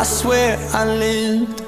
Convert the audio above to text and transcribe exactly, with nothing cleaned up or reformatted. I swear I lived.